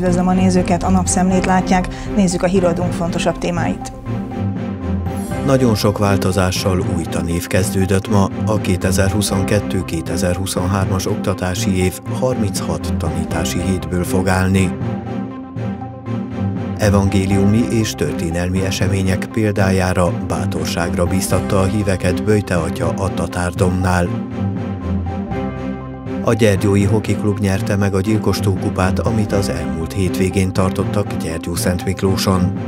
Üdvözlöm a nézőket, a Napszemlét látják, nézzük a híradónk fontosabb témáit. Nagyon sok változással új tanév kezdődött ma, a 2022-2023-as oktatási év 36 tanítási hétből fog állni. Evangéliumi és történelmi események példájára bátorságra bíztatta a híveket Böjte atya a Tatárdomnál. A Gyergyói Hoki Klub nyerte meg a Gyilkos-tó kupát, amit az elmúlt hétvégén tartottak Gyergyó-Szentmiklóson.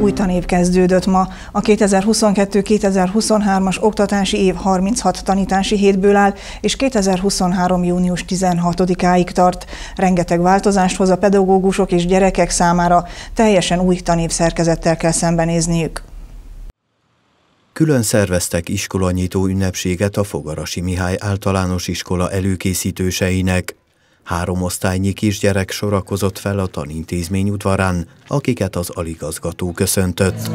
Új tanév kezdődött ma. A 2022-2023-as oktatási év 36 tanítási hétből áll, és 2023. június 16-áig tart. Rengeteg változást hoz a pedagógusok és gyerekek számára, teljesen új tanévszerkezettel kell szembenézniük. Külön szerveztek iskolanyitó ünnepséget a Fogarasi Mihály Általános Iskola előkészítőseinek. 3 osztálynyi kisgyerek sorakozott fel a tanintézmény udvarán, akiket az aligazgató köszöntött.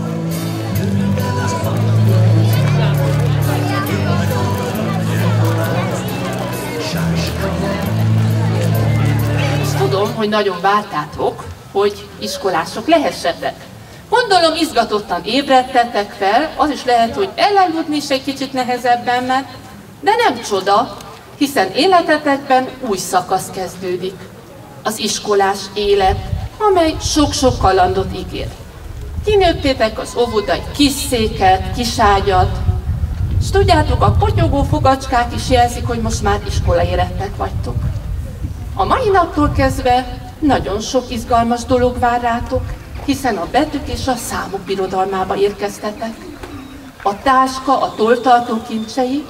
Tudom, hogy nagyon vártátok, hogy iskolások lehessetek. Gondolom, izgatottan ébredtetek fel, az is lehet, hogy elaludni is egy kicsit nehezebben ment, de nem csoda, hiszen életetekben új szakasz kezdődik. Az iskolás élet, amely sok-sok kalandot ígér. Kinőttétek az óvodai kis széket, kis ágyat, és tudjátok, a potyogó fogacskák is jelzik, hogy most már iskolaérettek vagytok. A mai naptól kezdve nagyon sok izgalmas dolog vár rátok, hiszen a betűk és a számok birodalmába érkeztetek. A táska, a tolltartó kincsei,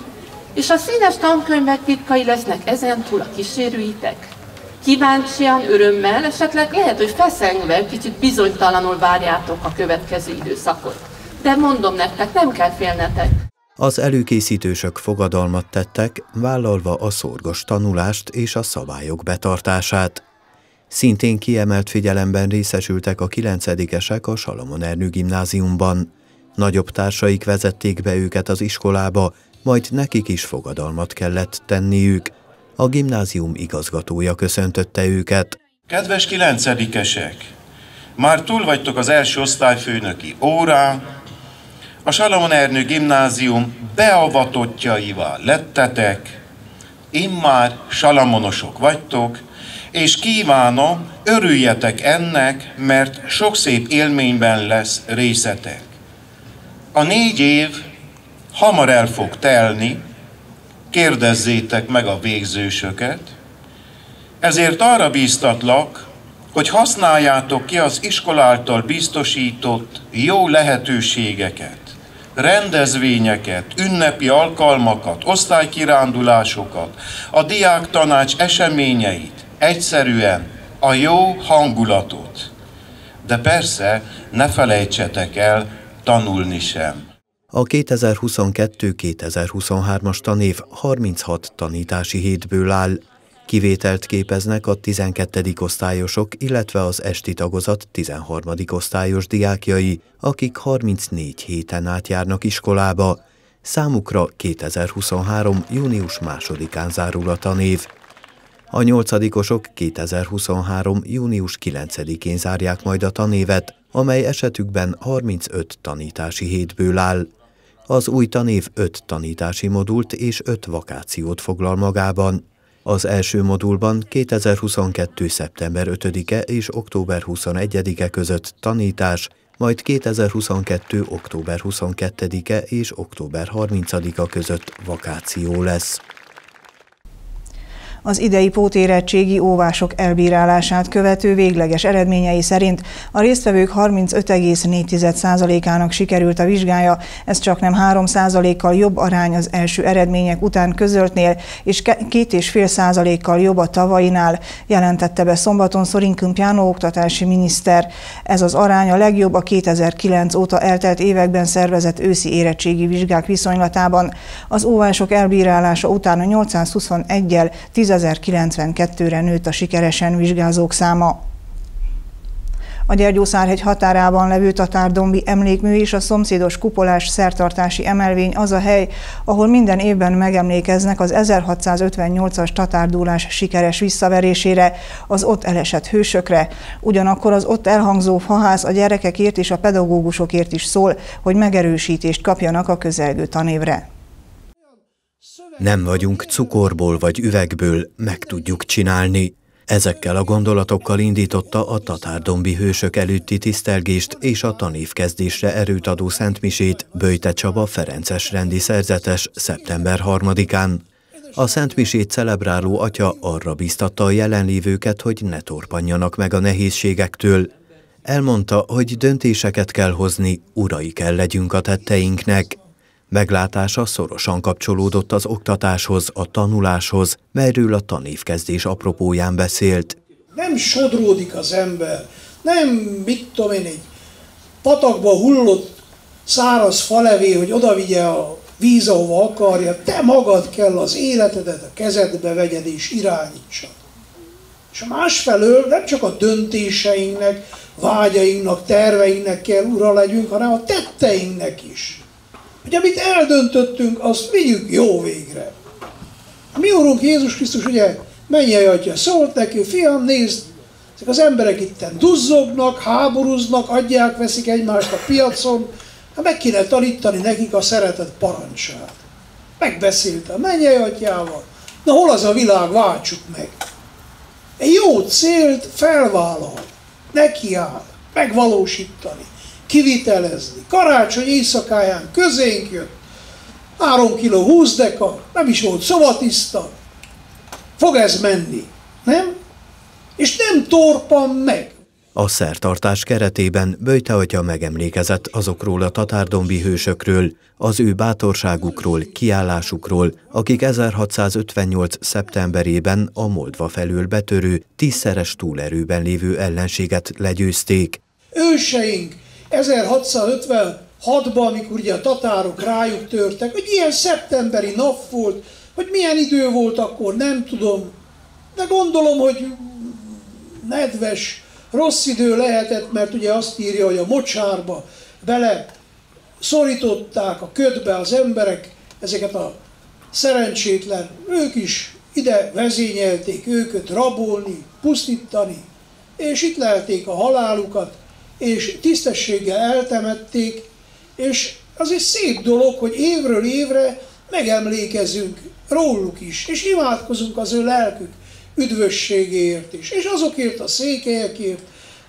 és a színes tankönyvek titkai lesznek ezentúl a kísérőitek. Kíváncsian, örömmel, esetleg lehet, hogy feszengve, kicsit bizonytalanul várjátok a következő időszakot. De mondom nektek, nem kell félnetek. Az előkészítősök fogadalmat tettek, vállalva a szorgos tanulást és a szabályok betartását. Szintén kiemelt figyelemben részesültek a 9-esek a Salamon Ernő Gimnáziumban. Nagyobb társaik vezették be őket az iskolába, majd nekik is fogadalmat kellett tenniük. A gimnázium igazgatója köszöntötte őket. Kedves 9-esek! Már túl vagytok az első osztályfőnöki órán, a Salamon Ernő Gimnázium beavatottjaivá lettetek, immár salamonosok vagytok, és kívánom, örüljetek ennek, mert sok szép élményben lesz részetek. A 4 év hamar el fog telni, kérdezzétek meg a végzősöket, ezért arra bíztatlak, hogy használjátok ki az iskola által biztosított jó lehetőségeket, rendezvényeket, ünnepi alkalmakat, osztálykirándulásokat, a diáktanács eseményeit, egyszerűen a jó hangulatot. De persze ne felejtsetek el tanulni sem. A 2022-2023-as tanév 36 tanítási hétből áll. Kivételt képeznek a 12. osztályosok, illetve az esti tagozat 13. osztályos diákjai, akik 34 héten átjárnak iskolába. Számukra 2023. június 2-án zárul a tanév. A 8-osok 2023. június 9-én zárják majd a tanévet, amely esetükben 35 tanítási hétből áll. Az új tanév 5 tanítási modult és 5 vakációt foglal magában. Az első modulban 2022. szeptember 5-e és október 21-e között tanítás, majd 2022. október 22-e és október 30-a között vakáció lesz. Az idei pótérettségi óvások elbírálását követő végleges eredményei szerint a résztvevők 35,4%-ának sikerült a vizsgája, ez csaknem 3%-kal jobb arány az első eredmények után közöltnél, és 2,5%-kal jobb a tavalyinál, jelentette be szombaton Sorin Câmpeanu oktatási miniszter. Ez az arány a legjobb a 2009 óta eltelt években szervezett őszi érettségi vizsgák viszonylatában. Az óvások elbírálása után a 821-jel 10.092-re nőtt a sikeresen vizsgázók száma. A Gyergyószárhegy határában levő Tatárdombi emlékmű és a szomszédos kupolás szertartási emelvény az a hely, ahol minden évben megemlékeznek az 1658-as tatárdúlás sikeres visszaverésére, az ott elesett hősökre. Ugyanakkor az ott elhangzó faház a gyerekekért és a pedagógusokért is szól, hogy megerősítést kapjanak a közelgő tanévre. Nem vagyunk cukorból vagy üvegből, meg tudjuk csinálni. Ezekkel a gondolatokkal indította a tatárdombi hősök előtti tisztelgést és a tanévkezdésre erőt adó szentmisét Böjte Csaba ferences rendi szerzetes szeptember 3-án. A szentmisét celebráló atya arra bíztatta a jelenlévőket, hogy ne torpanjanak meg a nehézségektől. Elmondta, hogy döntéseket kell hozni, urai kell legyünk a tetteinknek. Meglátása szorosan kapcsolódott az oktatáshoz, a tanuláshoz, melyről a tanévkezdés apropóján beszélt. Nem sodródik az ember, nem, mit tudom én, egy patakba hullott száraz falevé, hogy odavigye a víz, ahova akarja. Te magad kell az életedet a kezedbe vegyed és irányítsad. És másfelől nem csak a döntéseinknek, vágyainknak, terveinknek kell ura legyünk, hanem a tetteinknek is. Hogy amit eldöntöttünk, azt vigyük jó végre. A mi Urunk Jézus Krisztus ugye mennyei atya szólt neki, fiam, nézd, ezek az emberek itten duzzognak, háborúznak, adják, veszik egymást a piacon, hát meg kéne tanítani nekik a szeretet parancsát. Megbeszélte a mennyei atyával, na hol az a világ, váltsuk meg. Egy jó célt felvállal, nekiáll, megvalósítani. Kivitelezni. Karácsony éjszakáján közénk jött, 3 kg 20 deka, nem is volt szobatiszta. Fog ez menni, nem? És nem torpan meg. A szertartás keretében Böjte atya megemlékezett azokról a tatárdombi hősökről, az ő bátorságukról, kiállásukról, akik 1658. szeptemberében a Moldva felől betörő, 10-szeres túlerőben lévő ellenséget legyőzték. Őseink 1656-ban, amikor ugye a tatárok rájuk törtek, hogy ilyen szeptemberi nap volt, hogy milyen idő volt akkor, nem tudom. De gondolom, hogy nedves, rossz idő lehetett, mert ugye azt írja, hogy a mocsárba bele szorították a ködbe az emberek, ezeket a szerencsétlen, ők is ide vezényelték őket rabolni, pusztítani, és itt lelték a halálukat, és tisztességgel eltemették, és az egy szép dolog, hogy évről évre megemlékezünk róluk is, és imádkozunk az ő lelkük üdvösségéért is, és azokért a székelyekért,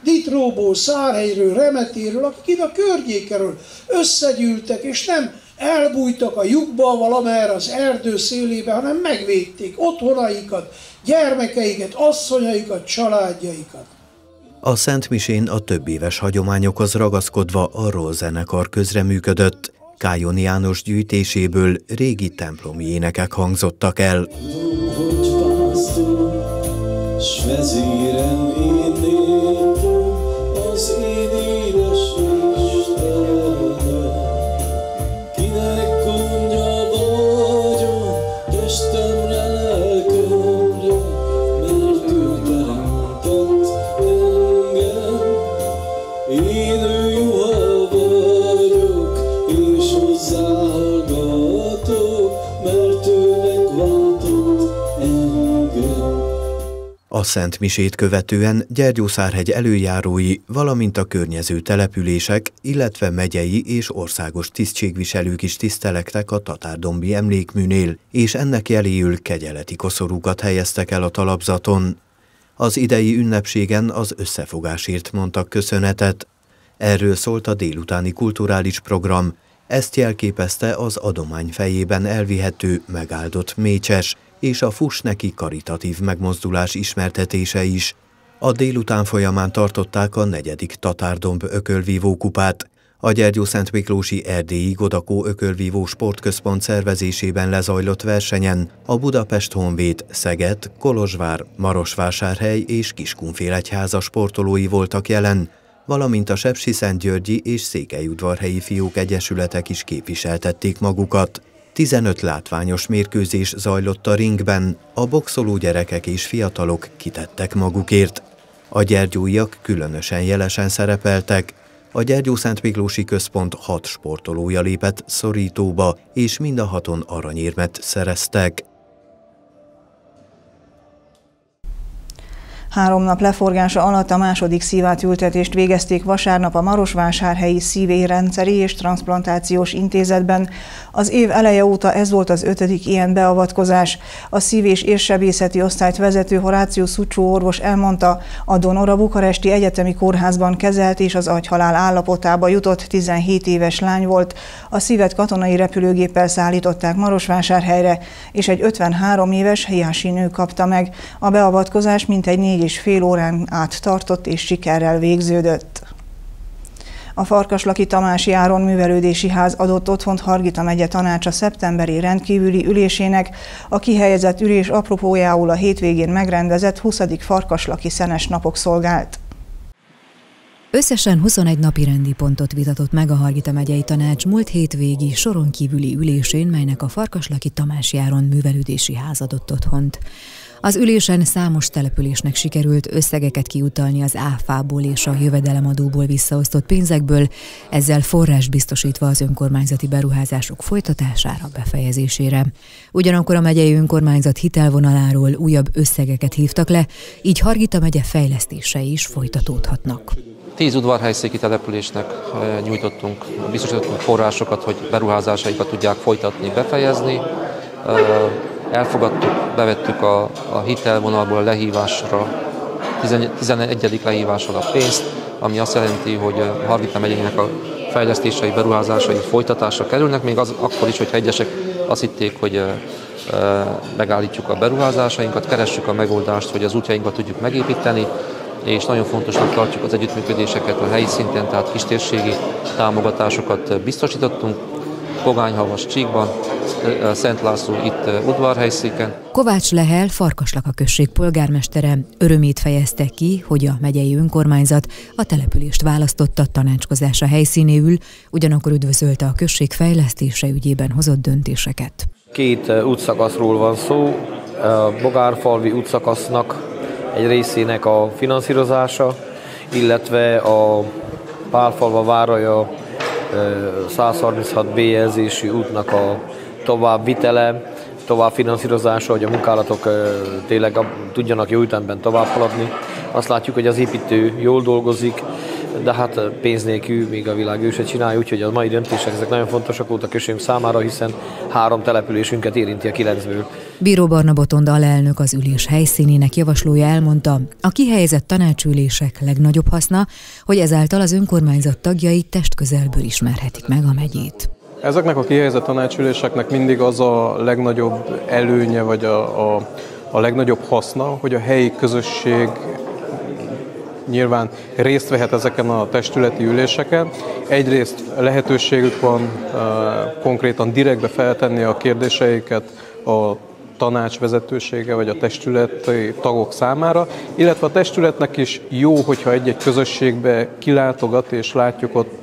Ditróból, Szárhelyről, Remetéről, akik itt a környékről összegyűltek, és nem elbújtak a lyukba valamerre az erdő szélébe, hanem megvédték otthonaikat, gyermekeiket, asszonyaikat, családjaikat. A szentmisén a többéves hagyományokhoz ragaszkodva arról zenekar közreműködött. Kájon János gyűjtéséből régi templomi énekek hangzottak el. A szentmisét követően Gyergyószárhegy előjárói, valamint a környező települések, illetve megyei és országos tisztségviselők is tisztelektek a tatárdombi emlékműnél, és ennek jeléül kegyeleti koszorúkat helyeztek el a talapzaton. Az idei ünnepségen az összefogásért mondtak köszönetet. Erről szólt a délutáni kulturális program, ezt jelképezte az adomány fejében elvihető, megáldott mécses és a Fuss neki karitatív megmozdulás ismertetése is. A délután folyamán tartották a 4. Tatárdomb Ökölvívó kupát. A Gyergyó-Szentmiklósi Erdélyi Godakó Ökölvívó Sportközpont szervezésében lezajlott versenyen a Budapest Honvéd, Szeged, Kolozsvár, Marosvásárhely és Kiskunfélegyháza sportolói voltak jelen, valamint a sepsiszentgyörgyi és székelyudvarhelyi fiók egyesületek is képviseltették magukat. 15 látványos mérkőzés zajlott a ringben, a boxoló gyerekek és fiatalok kitettek magukért. A gyergyóiak különösen jelesen szerepeltek. A Gyergyó-Szentmiklósi Központ 6 sportolója lépett szorítóba, és mind a 6-on aranyérmet szereztek. 3 nap leforgása alatt a második szívátültetést végezték vasárnap a Marosvásárhelyi Szív- és érrendszeri és Transplantációs Intézetben. Az év eleje óta ez volt az 5. ilyen beavatkozás. A szív- és érsebészeti osztályt vezető Horáciu Sucu orvos elmondta, a Donora Bukaresti Egyetemi Kórházban kezelt és az agyhalál állapotába jutott 17 éves lány volt. A szívet katonai repülőgéppel szállították Marosvásárhelyre, és egy 53 éves helyi nő kapta meg. A beavatkozás mintegy 4,5 órán át tartott és sikerrel végződött. A Farkaslaki Tamási Áron Művelődési Ház adott otthont Hargita megye tanácsa szeptemberi rendkívüli ülésének. A kihelyezett ülés apropójául a hétvégén megrendezett 20. Farkaslaki Szenes Napok szolgált. Összesen 21 napi rendi pontot vitatott meg a Hargita megyei tanács múlt hétvégi soron kívüli ülésén, melynek a Farkaslaki Tamási Áron Művelődési Ház adott otthont. Az ülésen számos településnek sikerült összegeket kiutalni az áfából és a jövedelemadóból visszaosztott pénzekből, ezzel forrás biztosítva az önkormányzati beruházások folytatására, befejezésére. Ugyanakkor a megyei önkormányzat hitelvonaláról újabb összegeket hívtak le, így Hargita megye fejlesztései is folytatódhatnak. 10 udvarhelyszéki településnek nyújtottunk, biztosítottunk forrásokat, hogy beruházásaikat tudják folytatni, befejezni. Elfogadtuk, bevettük a hitelvonalból a lehívásra, 11. lehívásra a pénzt, ami azt jelenti, hogy Hargita megyének a fejlesztései, beruházásai folytatásra kerülnek, még akkor is, hogyha egyesek azt hitték, hogy megállítjuk a beruházásainkat, keressük a megoldást, hogy az útjainkat tudjuk megépíteni, és nagyon fontosnak tartjuk az együttműködéseket a helyi szinten, tehát kistérségi támogatásokat biztosítottunk, Pogányhavas Csíkban, Szent László itt udvarhelyszéken. Kovács Lehel, Farkaslaka község polgármestere örömét fejezte ki, hogy a megyei önkormányzat a települést választotta tanácskozása helyszínéül, ugyanakkor üdvözölte a község fejlesztése ügyében hozott döntéseket. 2 útszakaszról van szó, a Bogárfalvi útszakasznak egy részének a finanszírozása, illetve a Pálfalva Váraja 136 B-jelzésű útnak a továbbvitele, továbbfinanszírozása, hogy a munkálatok tényleg tudjanak jó ütemben tovább haladni. Azt látjuk, hogy az építő jól dolgozik, de hát pénz nélkül még a világ ő se csinálja, úgyhogy a mai döntések ezek nagyon fontosak voltak a községünk számára, hiszen 3 településünket érinti a 9-ből. Bíró Barnabotonda alelnök, az ülés helyszínének javaslója elmondta, a kihelyezett tanácsülések legnagyobb haszna, hogy ezáltal az önkormányzat tagjai testközelből ismerhetik meg a megyét. Ezeknek a kihelyezett tanácsüléseknek mindig az a legnagyobb előnye, vagy a legnagyobb haszna, hogy a helyi közösség nyilván részt vehet ezeken a testületi üléseken. Egyrészt lehetőségük van konkrétan direktbe feltenni a kérdéseiket a tanács vezetősége vagy a testületi tagok számára, illetve a testületnek is jó, hogyha egy-egy közösségbe kilátogat, és látjuk ott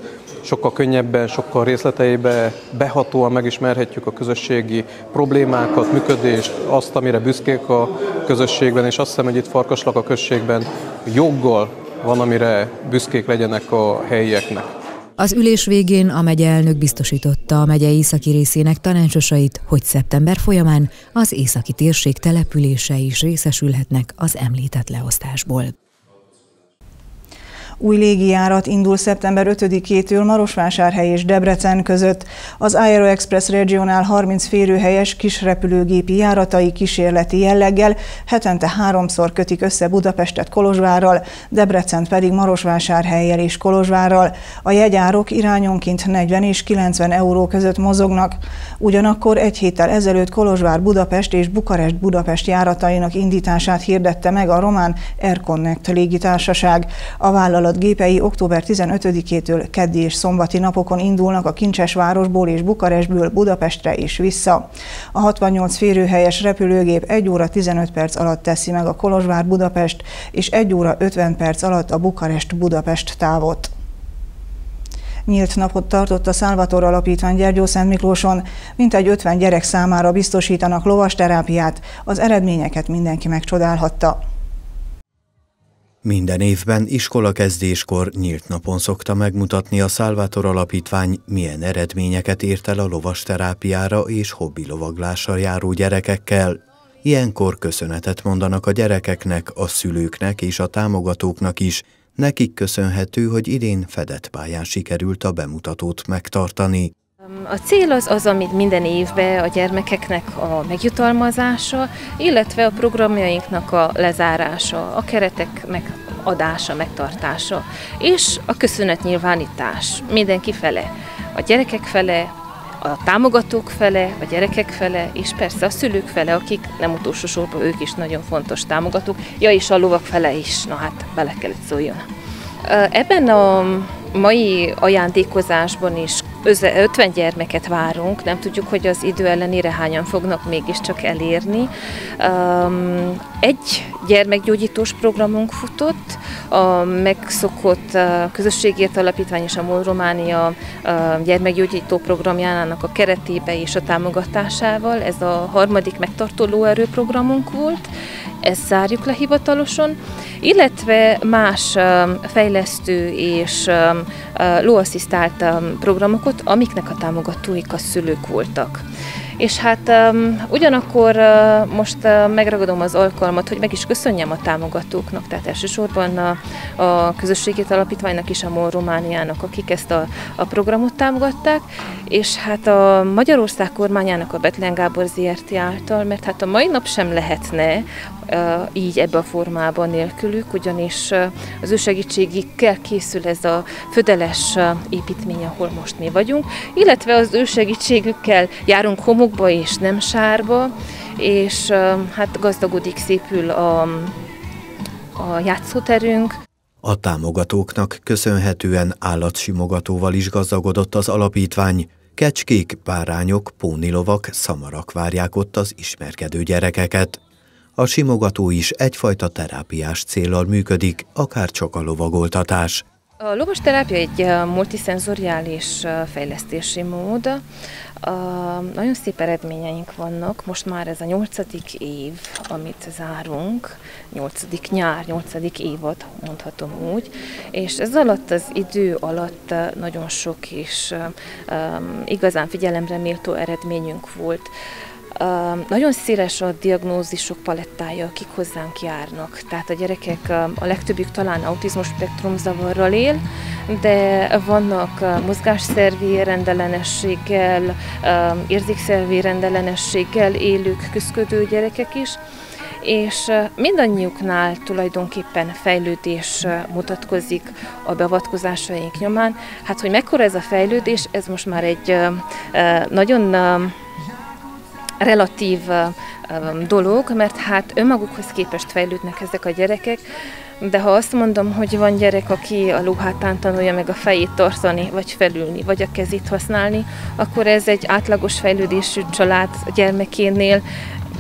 sokkal könnyebben, sokkal részleteiben behatóan megismerhetjük a közösségi problémákat, működést, azt, amire büszkék a közösségben, és azt hiszem, hogy itt Farkaslaka községben joggal van, amire büszkék legyenek a helyieknek. Az ülés végén a megye elnök biztosította a megye északi részének tanácsosait, hogy szeptember folyamán az északi térség települései is részesülhetnek az említett leosztásból. Új légijárat indul szeptember 5-től Marosvásárhely és Debrecen között. Az Aero Express Regional 30 férőhelyes kisrepülőgépi járatai kísérleti jelleggel hetente 3-szor kötik össze Budapestet Kolozsvárral, Debrecent pedig Marosvásárhellyel és Kolozsvárral. A jegyárok irányonként 40 és 90 euró között mozognak. Ugyanakkor egy héttel ezelőtt Kolozsvár-Budapest és Bukarest-Budapest járatainak indítását hirdette meg a román Airconnect légitársaság. A vállalat gépei október 15-től keddi és szombati napokon indulnak a Kincsesvárosból és Bukarestből Budapestre és vissza. A 68 férőhelyes repülőgép 1 óra 15 perc alatt teszi meg a Kolozsvár-Budapest és 1 óra 50 perc alatt a Bukarest-Budapest távot. Nyílt napot tartott a Szalvátor Alapítvány Gyergyó-Szentmiklóson. Mintegy 50 gyerek számára biztosítanak lovasterápiát, az eredményeket mindenki megcsodálhatta. Minden évben iskolakezdéskor nyílt napon szokta megmutatni a Szalvátor Alapítvány, milyen eredményeket ért el a lovasterápiára és hobbilovaglásra járó gyerekekkel. Ilyenkor köszönetet mondanak a gyerekeknek, a szülőknek és a támogatóknak is. Nekik köszönhető, hogy idén fedett pályán sikerült a bemutatót megtartani. A cél az, amit minden évben a gyermekeknek a megjutalmazása, illetve a programjainknak a lezárása, a keretek megadása, megtartása, és a köszönetnyilvánítás mindenki fele, a gyerekek fele, a támogatók fele, a gyerekek fele, és persze a szülők fele, akik nem utolsó sorban ők is nagyon fontos támogatók, ja és a lovak fele is, na hát bele kellett szóljon. Ebben a mai ajándékozásban is 50 gyermeket várunk, nem tudjuk, hogy az idő ellenére hányan fognak mégiscsak elérni. Egy gyermekgyógyítós programunk futott, a megszokott Közösségért Alapítvány és a MOL Románia gyermekgyógyító programjának a keretébe és a támogatásával. Ez a harmadik megtartó lóerő programunk volt, ezt zárjuk le hivatalosan, illetve más fejlesztő és lóasszisztált programokat, amiknek a támogatóik a szülők voltak. És hát ugyanakkor most megragadom az alkalmat, hogy meg is köszönjem a támogatóknak, tehát elsősorban a Közösségét Alapítványnak és a MOL Romániának, akik ezt a programot támogatták, és hát a Magyarország kormányának a Betlen Gábor Zierti által, mert hát a mai nap sem lehetne így ebbe a formában nélkülük, ugyanis az ő segítségig kell készül ez a födeles építmény, ahol most mi vagyunk, illetve az ő segítségükkel járunk homokba és nem sárba, és hát gazdagodik, szépül a játszóterünk. A támogatóknak köszönhetően állatsimogatóval is gazdagodott az alapítvány. Kecskék, bárányok, pónilovak, szamarak várják ott az ismerkedő gyerekeket. A simogató is egyfajta terápiás céllal működik, akár csak a lovagoltatás. A lovasterápia egy multiszenzoriális fejlesztési mód. Nagyon szép eredményeink vannak, most már ez a 8. év, amit zárunk, 8. nyár, 8. évad, mondhatom úgy, és ez alatt az idő alatt nagyon sok és igazán figyelemre méltó eredményünk volt. Nagyon széles a diagnózisok palettája, akik hozzánk járnak. Tehát a gyerekek, a legtöbbük talán autizmus spektrumzavarral él, de vannak mozgásszervi rendellenességgel, érzékszervi rendellenességgel élők, küzdködő gyerekek is, és mindannyiuknál tulajdonképpen fejlődés mutatkozik a beavatkozásaink nyomán. Hát, hogy mekkora ez a fejlődés, ez most már egy nagyon relatív dolog, mert hát önmagukhoz képest fejlődnek ezek a gyerekek, de ha azt mondom, hogy van gyerek, aki a lóhátán tanulja meg a fejét tartani, vagy felülni, vagy a kezét használni, akkor ez egy átlagos fejlődésű család gyermekénél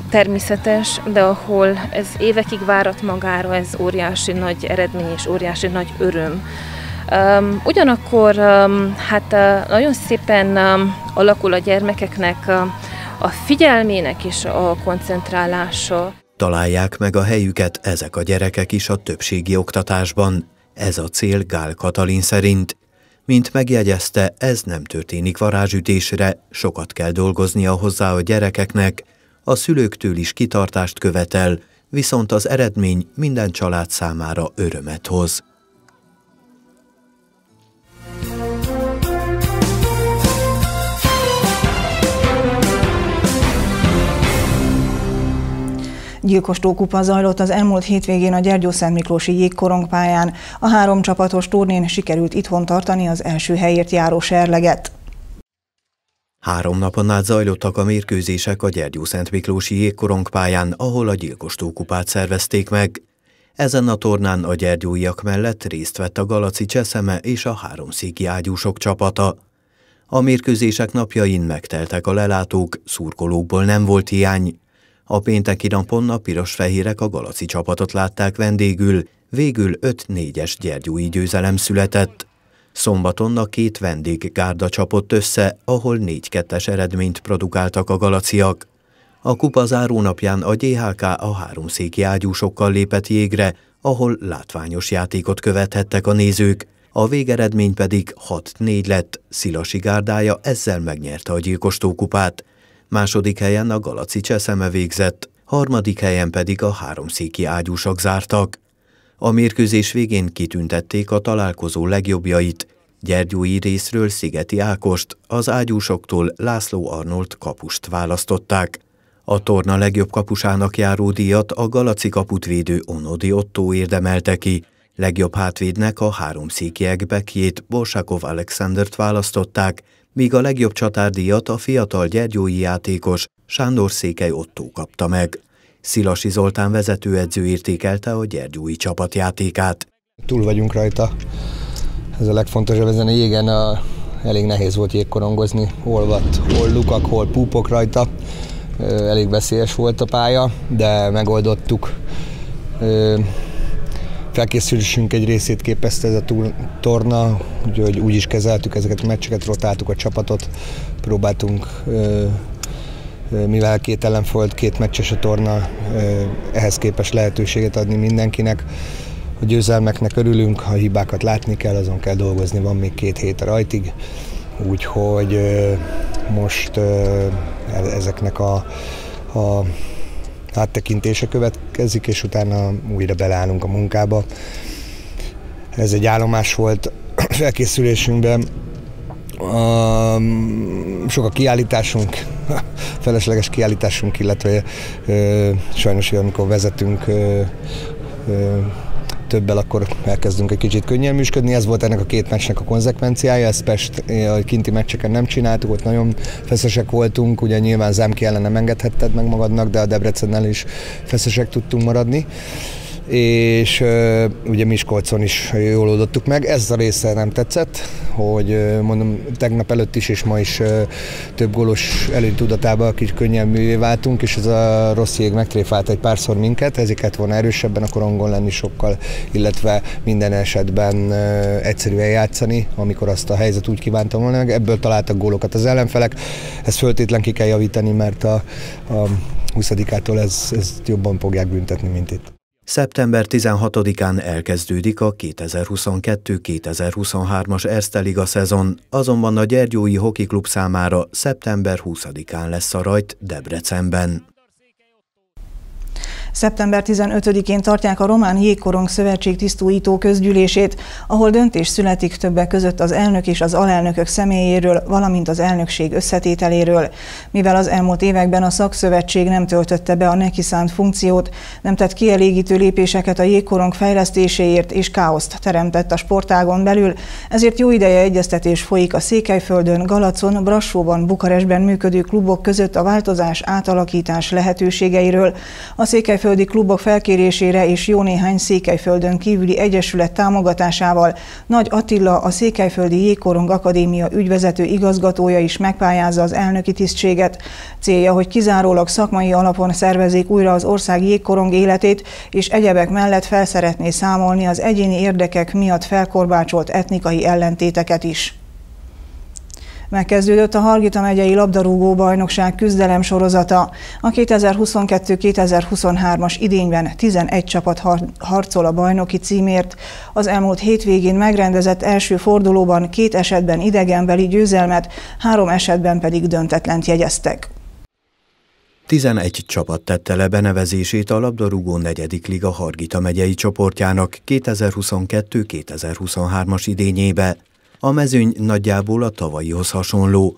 természetes, de ahol ez évekig várat magára, ez óriási nagy eredmény és óriási nagy öröm. Ugyanakkor nagyon szépen alakul a gyermekeknek a figyelmének és a koncentrálása. Találják meg a helyüket ezek a gyerekek is a többségi oktatásban. Ez a cél Gál Katalin szerint. Mint megjegyezte, ez nem történik varázsütésre, sokat kell dolgoznia hozzá a gyerekeknek, a szülőktől is kitartást követel, viszont az eredmény minden család számára örömet hoz. Gyilkos tókupa zajlott az elmúlt hétvégén a Gyergyó-Szentmiklósi jégkorongpályán. A 3 csapatos turnén sikerült itthon tartani az első helyért járó serleget. 3 napon át zajlottak a mérkőzések a Gyergyó-Szentmiklósi jégkorongpályán, ahol a gyilkos tókupát szervezték meg. Ezen a tornán a gyergyóiak mellett részt vett a Galaci cseszeme és a háromszéki ágyúsok csapata. A mérkőzések napjain megteltek a lelátók, szurkolókból nem volt hiány. A pénteki napon a piros-fehérek a Galaci csapatot látták vendégül, végül 5-4-es gyergyói győzelem született. Szombaton a 2 vendéggárda csapott össze, ahol 4-2-es eredményt produkáltak a galaciak. A kupa zárónapján a GHK a háromszéki ágyúsokkal lépett jégre, ahol látványos játékot követhettek a nézők, a végeredmény pedig 6-4 lett, Szilasi gárdája ezzel megnyerte a Gyilkos-tó kupát. Második helyen a Galaci cseszeme végzett, harmadik helyen pedig a háromszéki ágyúsak zártak. A mérkőzés végén kitüntették a találkozó legjobbjait, gyergyói részről Szigeti Ákost, az ágyúsoktól László Arnold kapust választották. A torna legjobb kapusának járó díjat a Galaci kaputvédő Onodi Otto érdemelte ki, legjobb hátvédnek a háromszékiek bekjét, Borsakov Alexandert választották, míg a legjobb csatárdíjat a fiatal gyergyói játékos Sándor Székely Ottó kapta meg. Szilasi Zoltán vezetőedző értékelte a gyergyói csapatjátékát. Túl vagyunk rajta. Ez a legfontosabb ezen a jégen. Elég nehéz volt jégkorongozni, hol vatt, hol lukak, hol púpok rajta. Elég veszélyes volt a pálya, de megoldottuk. Felkészülésünk egy részét képezte ez a torna, úgyhogy úgy is kezeltük ezeket a meccseket, rotáltuk a csapatot, próbáltunk, mivel két ellenfél, két meccses a torna, ehhez képes lehetőséget adni mindenkinek. A győzelmeknek örülünk, ha hibákat látni kell, azon kell dolgozni, van még 2 hét a rajtig, úgyhogy most ezeknek a áttekintése következik, és utána újra beleállunk a munkába. Ez egy állomás volt felkészülésünkben. Sok a kiállításunk, felesleges kiállításunk, illetve sajnos, amikor vezetünk többel, akkor elkezdünk egy kicsit könnyelműsködni. Ez volt ennek a 2 meccsnek a konzekvenciája, ezt Pest a kinti meccseken nem csináltuk, ott nagyon feszesek voltunk, ugye nyilván Zámki ellen nem engedhetted meg magadnak, de a Debrecennel is feszesek tudtunk maradni, és ugye Miskolcon is jól oldottuk meg. Ez a része nem tetszett, hogy mondom, tegnap előtt is és ma is több gólos előny tudatában kicsit könnyelművé váltunk, és ez a rossz jég megtréfált egy párszor minket, ezeket volna erősebben a korongon lenni sokkal, illetve minden esetben egyszerűen játszani, amikor azt a helyzet úgy kívántam volna meg. Ebből találtak gólokat az ellenfelek, ezt föltétlen ki kell javítani, mert a 20-ától ezt jobban fogják büntetni, mint itt. Szeptember 16-án elkezdődik a 2022-2023-as Erste Liga szezon, azonban a Gyergyói Hoki Klub számára szeptember 20-án lesz a rajt Debrecenben. Szeptember 15-én tartják a Román Jégkorong Szövetség tisztújító közgyűlését, ahol döntés születik többek között az elnök és az alelnökök személyéről, valamint az elnökség összetételéről. Mivel az elmúlt években a szakszövetség nem töltötte be a neki szánt funkciót, nem tett kielégítő lépéseket a jégkorong fejlesztéséért és káoszt teremtett a sportágon belül, ezért jó ideje egyeztetés folyik a Székelyföldön, Galacon, Brassóban, Bukarestben működő klubok között a változás, átalakítás lehetőségeiről. A székelyföldi klubok felkérésére és jó néhány székelyföldön kívüli egyesület támogatásával Nagy Attila, a Székelyföldi Jégkorong Akadémia ügyvezető igazgatója is megpályázza az elnöki tisztséget. Célja, hogy kizárólag szakmai alapon szervezzék újra az ország jégkorong életét, és egyebek mellett felszeretné számolni az egyéni érdekek miatt felkorbácsolt etnikai ellentéteket is. Megkezdődött a Hargita megyei labdarúgó-bajnokság küzdelem sorozata. A 2022-2023-as idényben 11 csapat harcol a bajnoki címért. Az elmúlt hétvégén megrendezett első fordulóban 2 esetben idegenbeli győzelmet, 3 esetben pedig döntetlent jegyeztek. 11 csapat tette le benevezését a labdarúgó 4. liga Hargita megyei csoportjának 2022-2023-as idényébe. A mezőny nagyjából a tavalyihoz hasonló.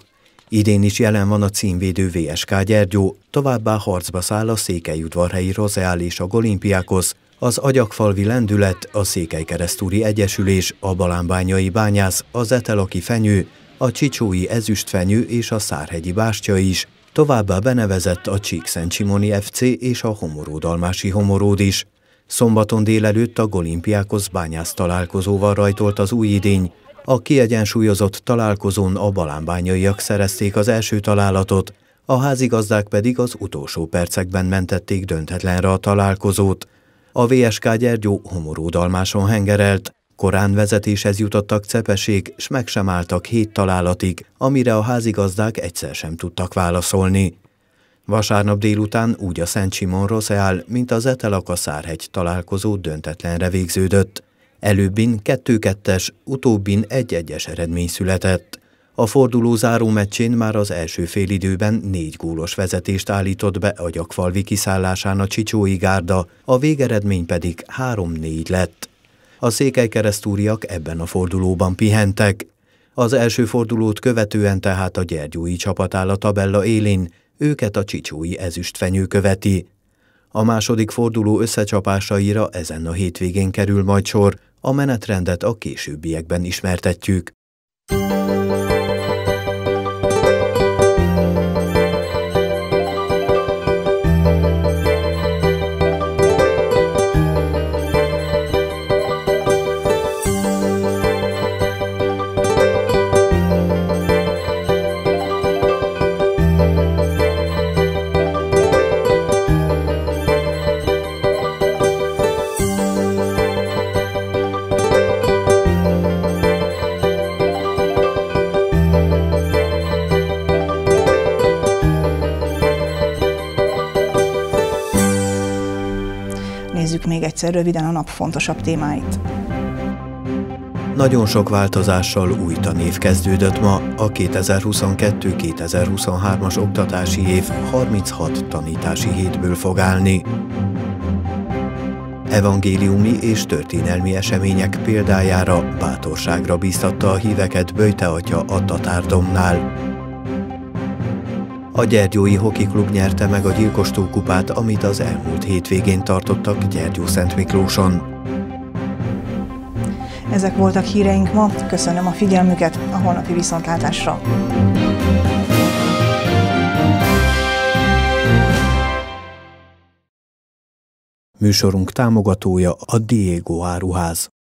Idén is jelen van a címvédő VSK Gyergyó, továbbá harcba száll a székelyudvarhelyi Rozeál és a Golimpiákoz, az agyagfalvi Lendület, a Székelykeresztúri Egyesülés, a balánbányai Bányász, az etelaki Fenyő, a csicsói Ezüstfenyő és a Szárhegyi Bástya is, továbbá benevezett a Csíkszentsimoni FC és a Homoródalmási Homoród is. Szombaton délelőtt a Golimpiákoz Bányász találkozóval rajtolt az új idény. A kiegyensúlyozott találkozón a balánbányaiak szerezték az első találatot, a házigazdák pedig az utolsó percekben mentették döntetlenre a találkozót. A VSK Gyergyó homoródalmáson hengerelt, korán vezetéshez jutottak Cepesék, s meg sem álltak 7 találatig, amire a házigazdák egyszer sem tudtak válaszolni. Vasárnap délután úgy a Szent Simon-Rosszeál, mint az Etelaka-Szárhegy találkozó döntetlenre végződött. Előbbin 2-2-es, utóbbin 1-1-es eredmény született. A forduló záró meccsén már az első félidőben 4 gólos vezetést állított be a Gyakfalvi kiszállásán a Csicsói Gárda, a végeredmény pedig 3-4 lett. A székelykeresztúriak ebben a fordulóban pihentek. Az első fordulót követően tehát a gyergyói csapat áll a tabella élén, őket a csicsói ezüstfenyő követi. A második forduló összecsapásaira ezen a hétvégén kerül majd sor, a menetrendet a későbbiekben ismertetjük. Még egyszer röviden a nap fontosabb témáit. Nagyon sok változással új tanév kezdődött ma, a 2022-2023-as oktatási év 36 tanítási hétből fog állni. Evangéliumi és történelmi események példájára bátorságra bíztatta a híveket Böjte atya a Tatárdomnál. A Gyergyói Hoki Klub nyerte meg a Gyilkostó kupát, amit az elmúlt hétvégén tartottak Gyergyó-Szentmiklóson. Ezek voltak híreink ma, köszönöm a figyelmüket, a holnapi viszontlátásra! Műsorunk támogatója a Diego áruház.